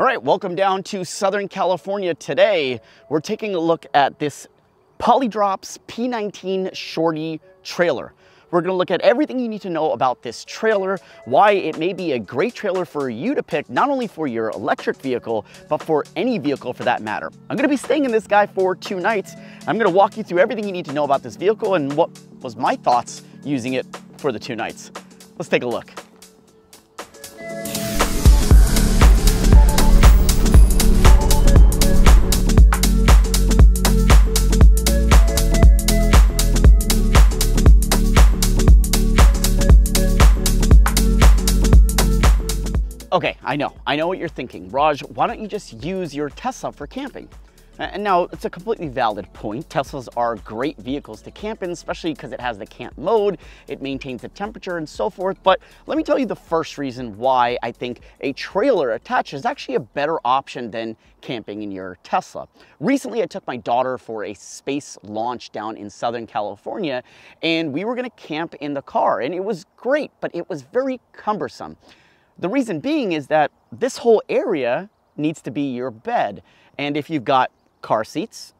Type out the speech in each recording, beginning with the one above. All right, welcome down to Southern California. Today, we're taking a look at this Polydrops P19 Shorty trailer. We're gonna look at everything you need to know about this trailer, why it may be a great trailer for you to pick, not only for your electric vehicle, but for any vehicle for that matter. I'm gonna be staying in this guy for 2 nights. I'm gonna walk you through everything you need to know about this vehicle and what was my thoughts using it for the 2 nights. Let's take a look. Okay, I know what you're thinking. Raj, why don't you just use your Tesla for camping? And now, it's a completely valid point. Teslas are great vehicles to camp in, especially because it has the camp mode, it maintains the temperature and so forth. But let me tell you the first reason why I think a trailer attached is actually a better option than camping in your Tesla. Recently, I took my daughter for a space launch down in Southern California, and we were gonna camp in the car, and it was great, but it was very cumbersome. The reason being is that this whole area needs to be your bed. And if you've got car seats,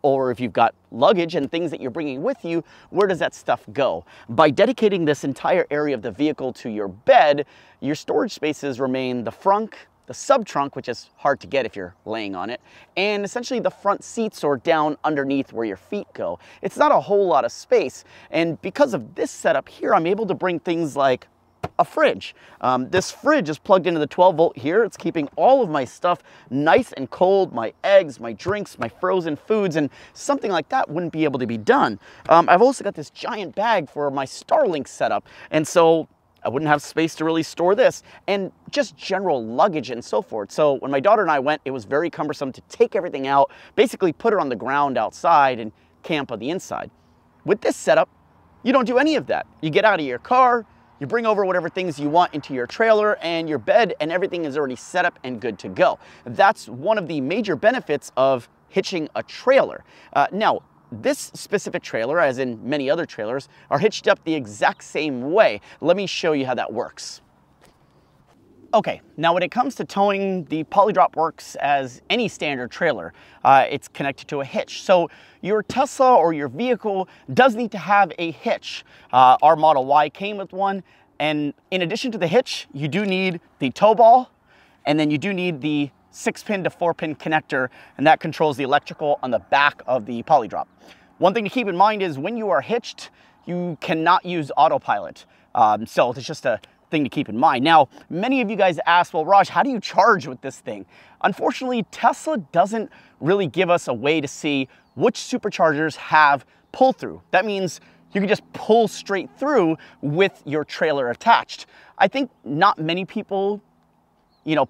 or if you've got luggage and things that you're bringing with you, where does that stuff go? By dedicating this entire area of the vehicle to your bed, your storage spaces remain the frunk, the subtrunk, which is hard to get if you're laying on it, and essentially the front seats or down underneath where your feet go. It's not a whole lot of space. And because of this setup here, I'm able to bring things like a fridge. This fridge is plugged into the 12 volt here. It's keeping all of my stuff nice and cold, my eggs, my drinks, my frozen foods, and something like that wouldn't be able to be done. I've also got this giant bag for my Starlink setup, and so I wouldn't have space to really store this, and just general luggage and so forth. So when my daughter and I went, it was very cumbersome to take everything out, basically put it on the ground outside and camp on the inside. With this setup, you don't do any of that. You get out of your car, you bring over whatever things you want into your trailer and your bed, and everything is already set up and good to go. That's one of the major benefits of hitching a trailer. Now, this specific trailer, as in many other trailers, are hitched up the exact same way. Let me show you how that works. Okay, now when it comes to towing, the Polydrop works as any standard trailer. It's connected to a hitch. So your Tesla or your vehicle does need to have a hitch. Our Model Y came with one. And in addition to the hitch, you do need the tow ball, and then you do need the 6-pin to 4-pin connector, and that controls the electrical on the back of the Polydrop. One thing to keep in mind is when you are hitched, you cannot use autopilot. So it's just a thing to keep in mind. Now, many of you guys asked, well, Raj, how do you charge with this thing? Unfortunately, Tesla doesn't really give us a way to see which superchargers have pull through. That means you can just pull straight through with your trailer attached. I think not many people,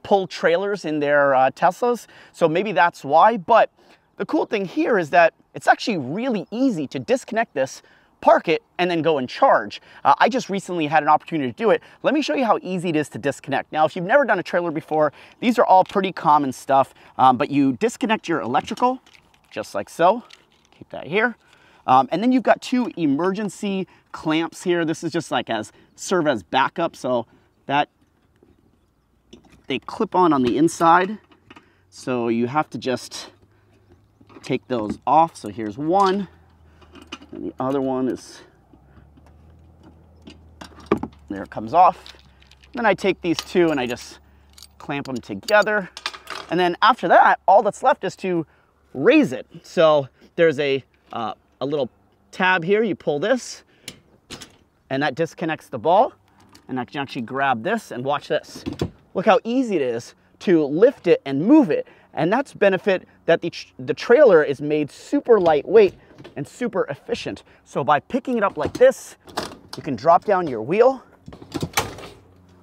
pull trailers in their Teslas, so maybe that's why. But the cool thing here is that it's actually really easy to disconnect this, park it, and then go and charge. I just recently had an opportunity to do it. Let me show you how easy it is to disconnect. Now, if you've never done a trailer before, these are all pretty common stuff, but you disconnect your electrical, just like so. Keep that here. And then you've got 2 emergency clamps here. This is just like serve as backup, so that they clip on the inside. So you have to just take those off. So here's one. And the other one is, there it comes off. Then I take these 2 and I just clamp them together. And then after that, all that's left is to raise it. So there's a little tab here, you pull this, and that disconnects the ball. And I can actually grab this and watch this. Look how easy it is to lift it and move it. And that's benefit that the trailer is made super lightweight and super efficient. So by picking it up like this, you can drop down your wheel,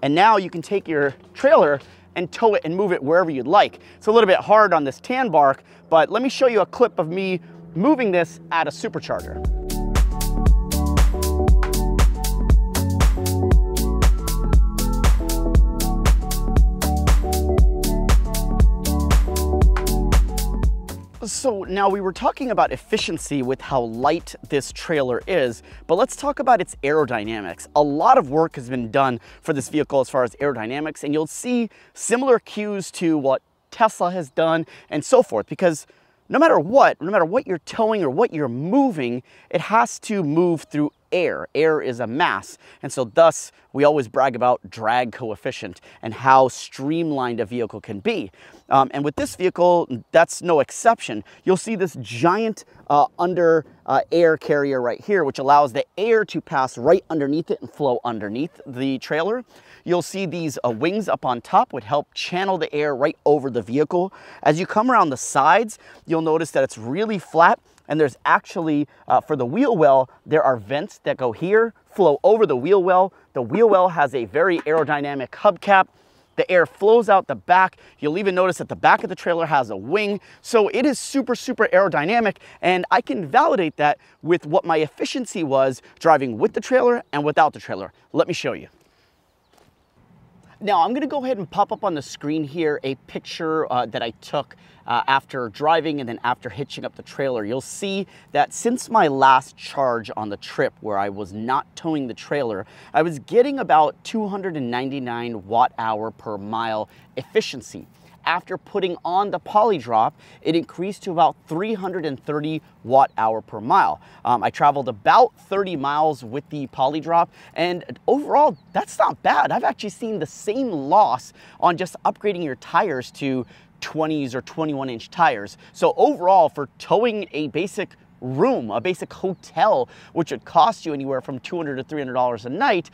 and now you can take your trailer and tow it and move it wherever you'd like. It's a little bit hard on this tan bark, but let me show you a clip of me moving this at a supercharger. So now we were talking about efficiency with how light this trailer is, but let's talk about its aerodynamics. A lot of work has been done for this vehicle as far as aerodynamics, and you'll see similar cues to what Tesla has done and so forth, because no matter what you're towing or what you're moving, it has to move through air. Air is a mass, and so thus we always brag about drag coefficient and how streamlined a vehicle can be. And with this vehicle, that's no exception. You'll see this giant air carrier right here, which allows the air to pass right underneath it and flow underneath the trailer. You'll see these wings up on top would help channel the air right over the vehicle. As you come around the sides, you'll notice that it's really flat. And there's actually, for the wheel well, there are vents that go here, flow over the wheel well. The wheel well has a very aerodynamic hubcap. The air flows out the back. You'll even notice that the back of the trailer has a wing. So it is super, super aerodynamic. And I can validate that with what my efficiency was driving with the trailer and without the trailer. Let me show you. Now I'm gonna go ahead and pop up on the screen here a picture that I took after driving and then after hitching up the trailer. You'll see that since my last charge on the trip where I was not towing the trailer, I was getting about 299 watt-hour per mile efficiency. After putting on the Polydrop, it increased to about 330 watt-hour per mile. I traveled about 30 miles with the Polydrop, and overall, that's not bad. I've actually seen the same loss on just upgrading your tires to 20s or 21-inch tires. So overall, for towing a basic room, a basic hotel, which would cost you anywhere from $200 to $300 a night,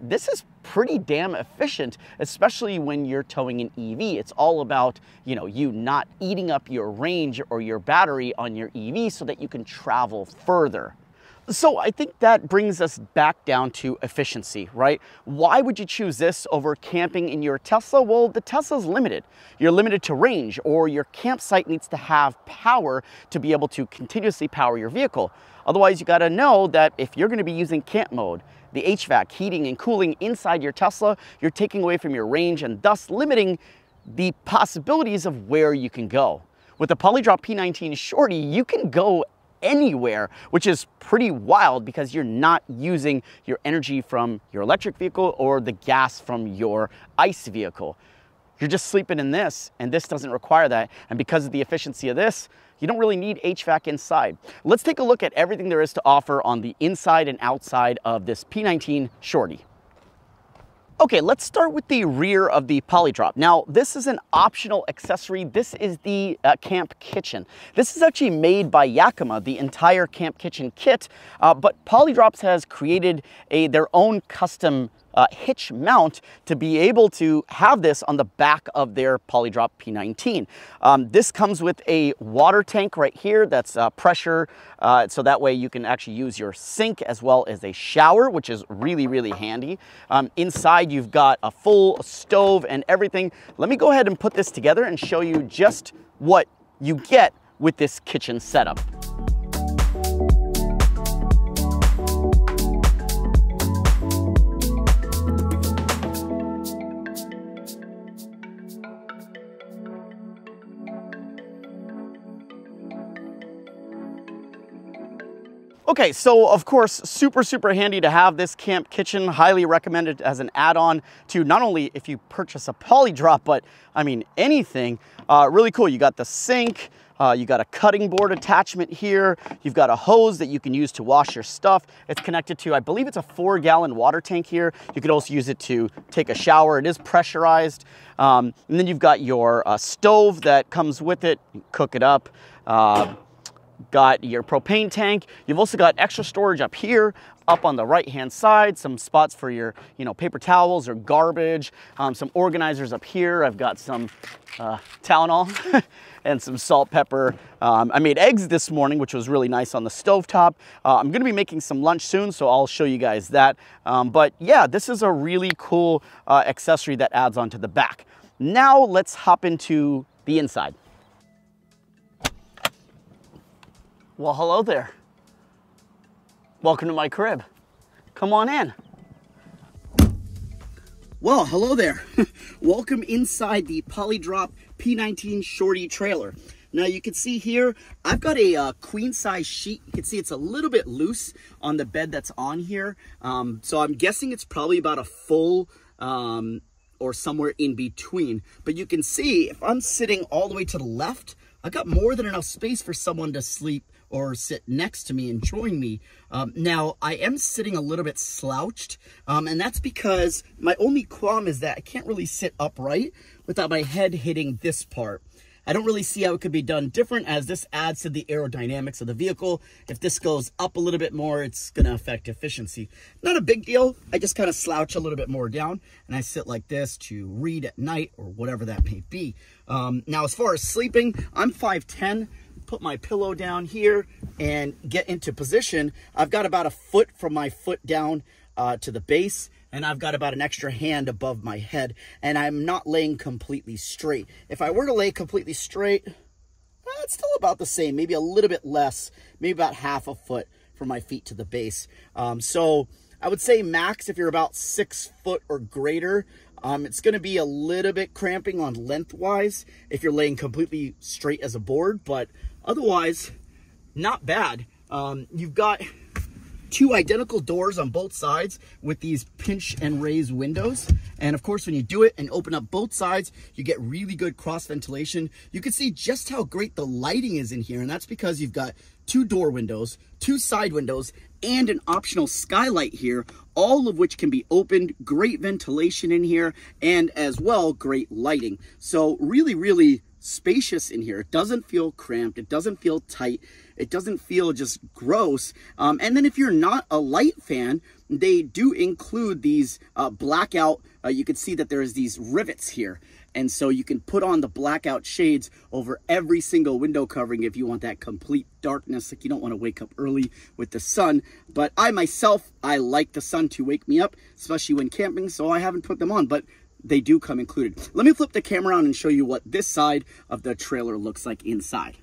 this is pretty damn efficient, especially when you're towing an EV. It's all about, you know, you not eating up your range or your battery on your EV so that you can travel further. So I think that brings us back down to efficiency, right? Why would you choose this over camping in your Tesla? Well, the Tesla's limited. You're limited to range, or your campsite needs to have power to be able to continuously power your vehicle. Otherwise, you gotta know that if you're gonna be using camp mode, the HVAC, heating and cooling inside your Tesla, you're taking away from your range and thus limiting the possibilities of where you can go. With the Polydrop P19 Shorty, you can go anywhere, which is pretty wild because you're not using your energy from your electric vehicle or the gas from your ICE vehicle. You're just sleeping in this, and this doesn't require that. And because of the efficiency of this, you don't really need HVAC inside. Let's take a look at everything there is to offer on the inside and outside of this P19 Shorty. Okay, let's start with the rear of the Polydrop. Now, this is an optional accessory. This is the camp kitchen. This is actually made by Yakima, the entire camp kitchen kit, but Polydrops has created their own custom hitch mount to be able to have this on the back of their Polydrop P19. This comes with a water tank right here that's pressure, so that way you can actually use your sink as well as a shower, which is really, really handy. Inside you've got a full stove and everything. Let me go ahead and put this together and show you just what you get with this kitchen setup. Okay, so of course, super, super handy to have this camp kitchen. Highly recommended as an add-on to not only if you purchase a Polydrop, but I mean, anything. Really cool, you got the sink, you got a cutting board attachment here, you've got a hose that you can use to wash your stuff. It's connected to, I believe it's a 4-gallon water tank here. You could also use it to take a shower. It is pressurized. And then you've got your stove that comes with it. You cook it up. Got your propane tank. You've also got extra storage up here, up on the right-hand side, some spots for your, you know, paper towels or garbage, some organizers up here. I've got some Tylenol and some salt, pepper. I made eggs this morning, which was really nice on the stovetop. I'm gonna be making some lunch soon, so I'll show you guys that. But yeah, this is a really cool accessory that adds on to the back. Now let's hop into the inside. Well, hello there. Welcome to my crib. Come on in. Well, hello there. Welcome inside the Polydrop P19 Shorty trailer. Now you can see here, I've got a queen size sheet. You can see it's a little bit loose on the bed that's on here. So I'm guessing it's probably about a full or somewhere in between. But you can see if I'm sitting all the way to the left, I've got more than enough space for someone to sleep or sit next to me and join me. Now, I am sitting a little bit slouched, and that's because my only qualm is that I can't really sit upright without my head hitting this part. I don't really see how it could be done different, as this adds to the aerodynamics of the vehicle. If this goes up a little bit more, it's going to affect efficiency. Not a big deal. I just kind of slouch a little bit more down, and I sit like this to read at night or whatever that may be. Now, as far as sleeping, I'm 5'10". Put my pillow down here and get into position. I've got about a foot from my foot down to the base, and I've got about an extra hand above my head, and I'm not laying completely straight. If I were to lay completely straight, it's still about the same, maybe a little bit less, maybe about half a foot from my feet to the base. So I would say max, if you're about 6 foot or greater, it's going to be a little bit cramping on lengthwise if you're laying completely straight as a board, but otherwise, not bad. You've got two identical doors on both sides with these pinch and raise windows. And of course, when you do it and open up both sides, you get really good cross ventilation. You can see just how great the lighting is in here. And that's because you've got two door windows, two side windows, and an optional skylight here, all of which can be opened. Great ventilation in here, and as well, great lighting. So really, really spacious in here. It doesn't feel cramped. It doesn't feel tight. It doesn't feel just gross. And then if you're not a light fan, they do include these blackout. You can see that there is these rivets here. And so you can put on the blackout shades over every single window covering if you want that complete darkness. Like, you don't want to wake up early with the sun. But I myself, I like the sun to wake me up, especially when camping. So I haven't put them on, but they do come included. Let me flip the camera on and show you what this side of the trailer looks like inside.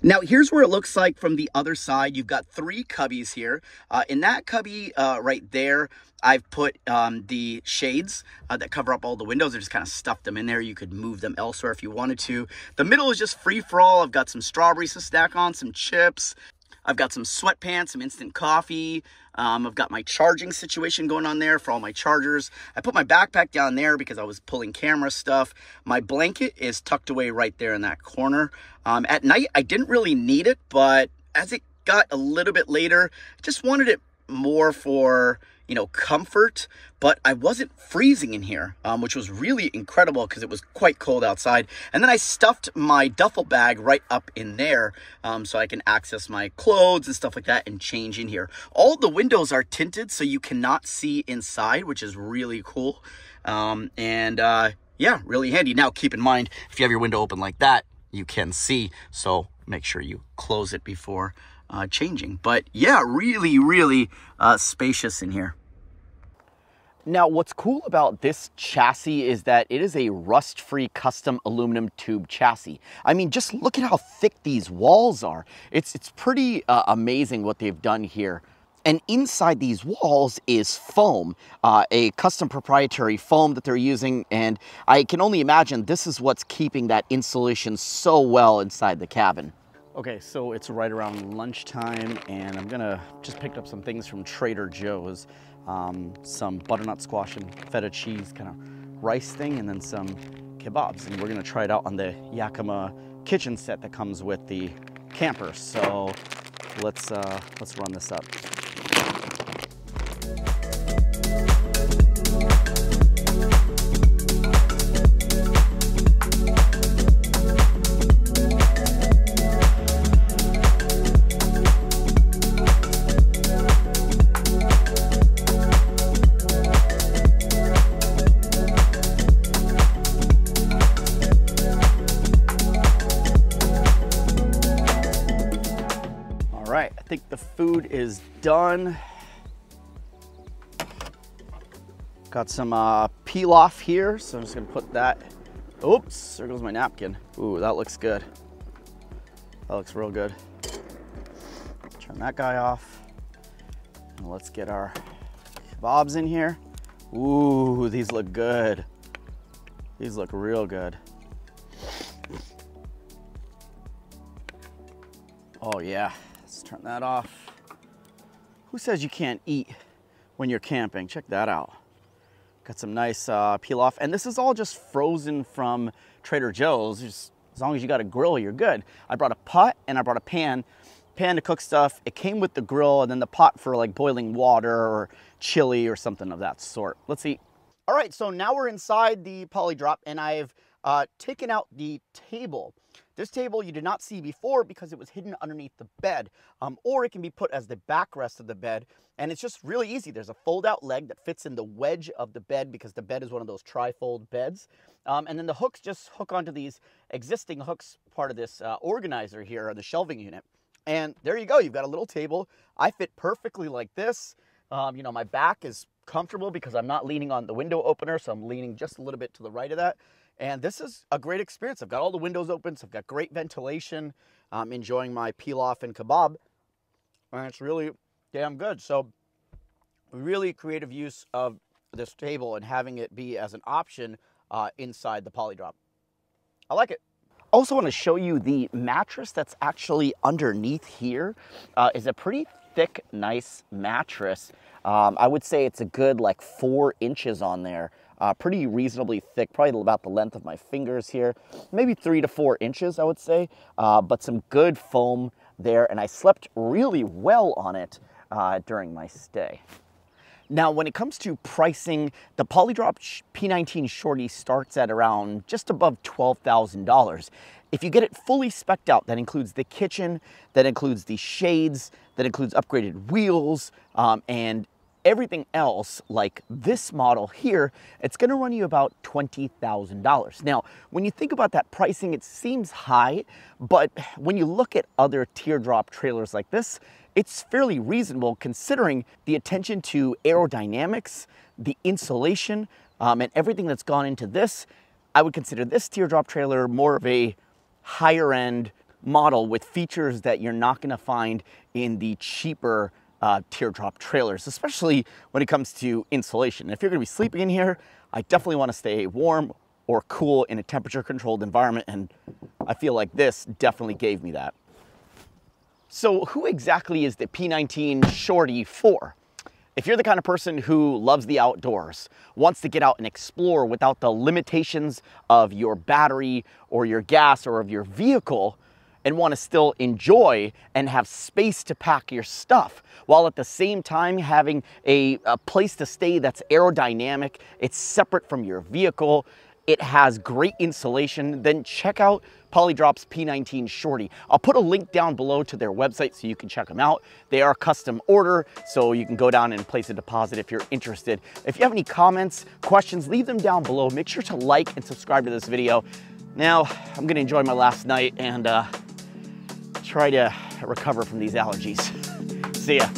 Now, here's where it looks like from the other side. You've got three cubbies here. In that cubby right there, I've put the shades that cover up all the windows. I just kind of stuffed them in there. You could move them elsewhere if you wanted to. The middle is just free for all. I've got some strawberries to snack on, some chips. I've got some sweatpants, some instant coffee. I've got my charging situation going on there for all my chargers. I put my backpack down there because I was pulling camera stuff. My blanket is tucked away right there in that corner. At night, I didn't really need it, but as it got a little bit later, I just wanted it more for, you know, comfort, but I wasn't freezing in here, which was really incredible because it was quite cold outside. And then I stuffed my duffel bag right up in there so I can access my clothes and stuff like that and change in here. All the windows are tinted so you cannot see inside, which is really cool. Yeah, really handy. Now, keep in mind, if you have your window open like that, you can see, so make sure you close it before changing. But yeah, really, really spacious in here. Now, what's cool about this chassis is that it is a rust-free custom aluminum tube chassis. I mean, just look at how thick these walls are. It's pretty amazing what they've done here. And inside these walls is foam, a custom proprietary foam that they're using. And I can only imagine this is what's keeping that insulation so well inside the cabin. Okay, so it's right around lunchtime, and I'm gonna just pick up some things from Trader Joe's. Some butternut squash and feta cheese kind of rice thing, and then some kebabs. And we're gonna try it out on the Yakima kitchen set that comes with the camper. So let's run this up. I think the food is done. Got some pilaf here, so I'm just gonna put that. Oops, there goes my napkin. Ooh, that looks good. That looks real good. Turn that guy off. And let's get our kebabs in here. Ooh, these look good. These look real good. Oh yeah, let's turn that off. Who says you can't eat when you're camping? Check that out. Got some nice peel off, and this is all just frozen from Trader Joe's. Just, as long as you got a grill, you're good. I brought a pot and I brought a pan to cook stuff. It came with the grill and then the pot for like boiling water or chili or something of that sort. Let's eat. All right, so now we're inside the Polydrop and I've taken out the table. This table you did not see before because it was hidden underneath the bed, or it can be put as the backrest of the bed, and it's just really easy. There's a fold-out leg that fits in the wedge of the bed because the bed is one of those tri-fold beds, and then the hooks just hook onto these existing hooks, part of this organizer here, or the shelving unit, and there you go. You've got a little table. I fit perfectly like this. You know, my back is comfortable because I'm not leaning on the window opener, so I'm leaning just a little bit to the right of that. And this is a great experience. I've got all the windows open, so I've got great ventilation. I'm enjoying my pilaf and kebab, and it's really damn good. So really creative use of this table and having it be as an option inside the Polydrop. I like it. Also want to show you the mattress that's actually underneath here. Is a pretty thick, nice mattress. I would say it's a good like 4 inches on there. Pretty reasonably thick, probably about the length of my fingers here, maybe 3 to 4 inches, I would say, but some good foam there, and I slept really well on it during my stay. Now, when it comes to pricing, the Polydrops P19 Shorty starts at around just above $12,000. If you get it fully specced out, that includes the kitchen, that includes the shades, that includes upgraded wheels, and everything else, like this model here, it's gonna run you about $20,000. Now, when you think about that pricing, it seems high, but when you look at other teardrop trailers like this, it's fairly reasonable considering the attention to aerodynamics, the insulation, and everything that's gone into this. I would consider this teardrop trailer more of a higher end model with features that you're not gonna find in the cheaper teardrop trailers, especially when it comes to insulation. If you're gonna be sleeping in here, I definitely want to stay warm or cool in a temperature controlled environment, and I feel like this definitely gave me that. So who exactly is the P19 Shorty for? If you're the kind of person who loves the outdoors, wants to get out and explore without the limitations of your battery or your gas or of your vehicle, and want to still enjoy and have space to pack your stuff, while at the same time having a place to stay that's aerodynamic, it's separate from your vehicle, it has great insulation, then check out Polydrops P19 Shorty. I'll put a link down below to their website so you can check them out. They are custom order, so you can go down and place a deposit if you're interested. If you have any comments, questions, leave them down below. Make sure to like and subscribe to this video. Now, I'm gonna enjoy my last night and try to recover from these allergies. See ya.